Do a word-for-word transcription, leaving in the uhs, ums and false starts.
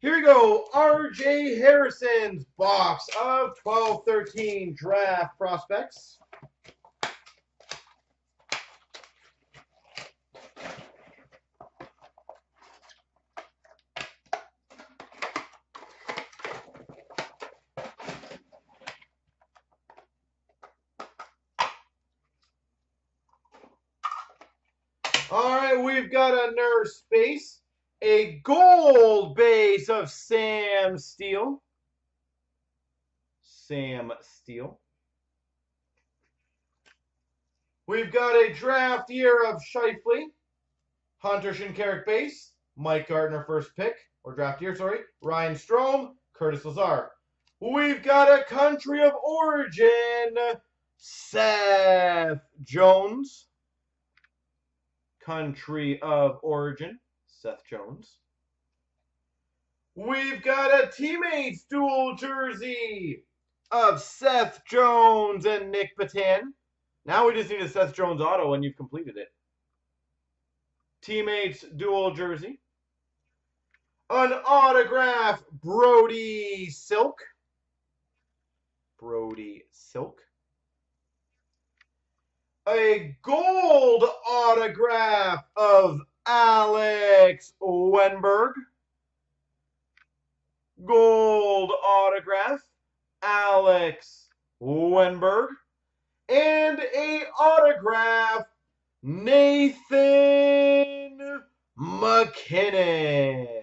Here we go, R J. Harrison's box of twelve thirteen draft prospects. All right, we've got a nerve space. A gold base of Sam Steele. Sam Steele. We've got a draft year of Scheifele. Hunter Shinkarak base. Mike Gardner first pick. Or draft year, sorry. Ryan Strome. Curtis Lazar. We've got a country of origin. Seth Jones. Country of origin. Seth Jones. We've got a teammates dual jersey of Seth Jones and Nick Batan. Now we just need a Seth Jones auto and you've completed it. Teammates dual jersey. An autograph Brody Silk. Brody Silk. A gold autograph of Alex Wenberg. Gold autograph, Alex Wenberg. And a autograph, Nathan McKinnon.